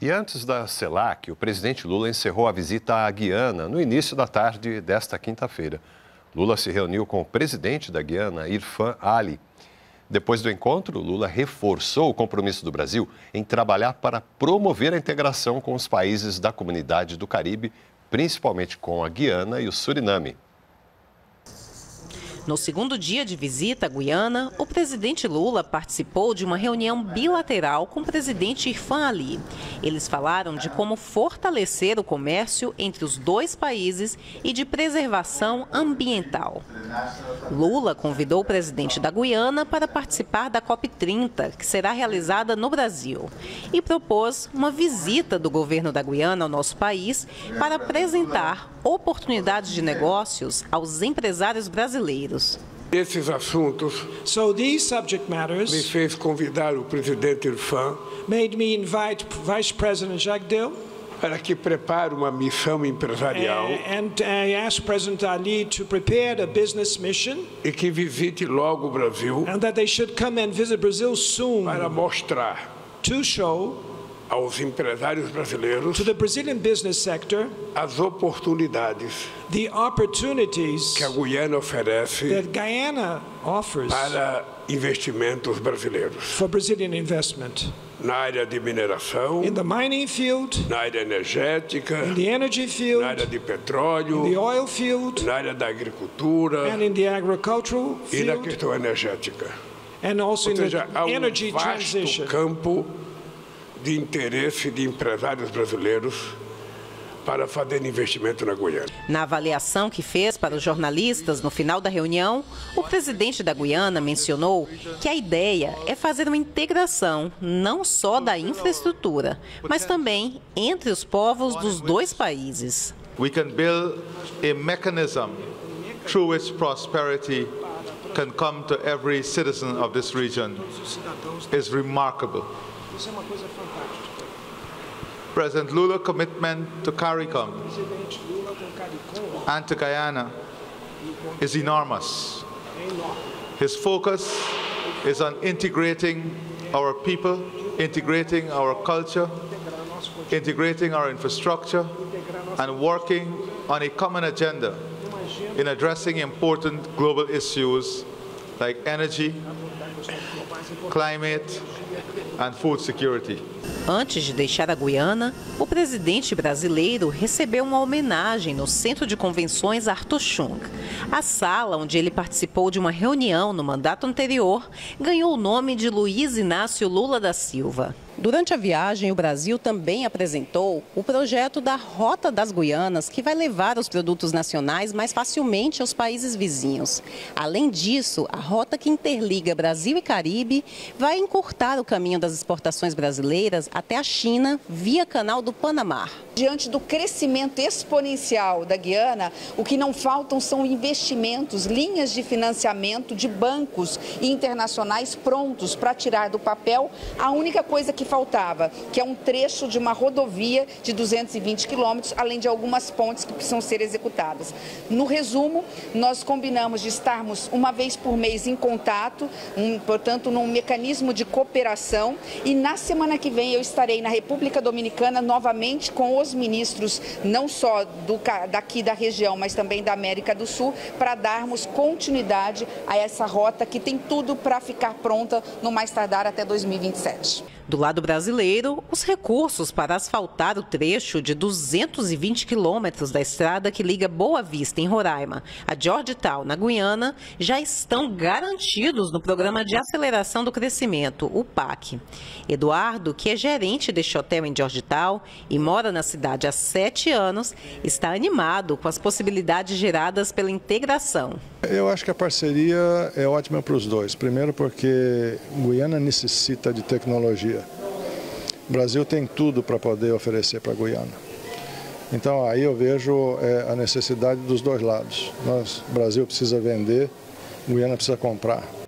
E antes da CELAC, o presidente Lula encerrou a visita à Guiana no início da tarde desta quinta-feira. Lula se reuniu com o presidente da Guiana, Irfaan Ali. Depois do encontro, Lula reforçou o compromisso do Brasil em trabalhar para promover a integração com os países da comunidade do Caribe, principalmente com a Guiana e o Suriname. No segundo dia de visita à Guiana, o presidente Lula participou de uma reunião bilateral com o presidente Irfaan Ali. Eles falaram de como fortalecer o comércio entre os dois países e de preservação ambiental. Lula convidou o presidente da Guiana para participar da COP30, que será realizada no Brasil, e propôs uma visita do governo da Guiana ao nosso país para apresentar oportunidades de negócios aos empresários brasileiros. Esses assuntos me fez convidar o presidente Irfaan para que prepare uma missão empresarial e que visite logo o Brasil para mostrar aos empresários brasileiros, to the Brazilian business sector, as oportunidades que a Guiana oferece para investimentos brasileiros, for Brazilian investment, na área de mineração, in the mining field, na área energética, in the energy field, na área de petróleo, in the oil field, na área da agricultura and in the agricultural field, e na questão energética. And also, ou seja, in the energy transition. Campo de interesse de empresários brasileiros para fazer investimento na Guiana. Na avaliação que fez para os jornalistas no final da reunião, o presidente da Guiana mencionou que a ideia é fazer uma integração não só da infraestrutura, mas também entre os povos dos dois países. We can build a mechanism through which prosperity can come to every citizen of this region. It's remarkable. President Lula's commitment to CARICOM and to Guyana is enormous. His focus is on integrating our people, integrating our culture, integrating our infrastructure, and working on a common agenda in addressing important global issues like energy, climate, and food security. Antes de deixar a Guiana, o presidente brasileiro recebeu uma homenagem no Centro de Convenções Arthur Chung. A sala onde ele participou de uma reunião no mandato anterior ganhou o nome de Luiz Inácio Lula da Silva. Durante a viagem, o Brasil também apresentou o projeto da Rota das Guianas, que vai levar os produtos nacionais mais facilmente aos países vizinhos. Além disso, a rota que interliga Brasil e Caribe vai encurtar o caminho das exportações brasileiras até a China via Canal do Panamá. Diante do crescimento exponencial da Guiana, o que não faltam são investimentos, linhas de financiamento de bancos internacionais prontos para tirar do papel a única coisa que faltava, que é um trecho de uma rodovia de 220 quilômetros, além de algumas pontes que precisam ser executadas. No resumo, nós combinamos de estarmos uma vez por mês em contato, portanto, num mecanismo de cooperação, e na semana que vem eu estarei na República Dominicana novamente com os ministros, não só daqui da região, mas também da América do Sul, para darmos continuidade a essa rota que tem tudo para ficar pronta no mais tardar até 2027. Do lado brasileiro, os recursos para asfaltar o trecho de 220 quilômetros da estrada que liga Boa Vista, em Roraima, a Georgetown, na Guiana, já estão garantidos no Programa de Aceleração do Crescimento, o PAC. Eduardo, que é gerente deste hotel em Georgetown e mora na cidade há 7 anos, está animado com as possibilidades geradas pela integração. Eu acho que a parceria é ótima para os dois. Primeiro porque Guiana necessita de tecnologia. O Brasil tem tudo para poder oferecer para a Guiana. Então aí eu vejo a necessidade dos dois lados. O Brasil precisa vender, a Guiana precisa comprar.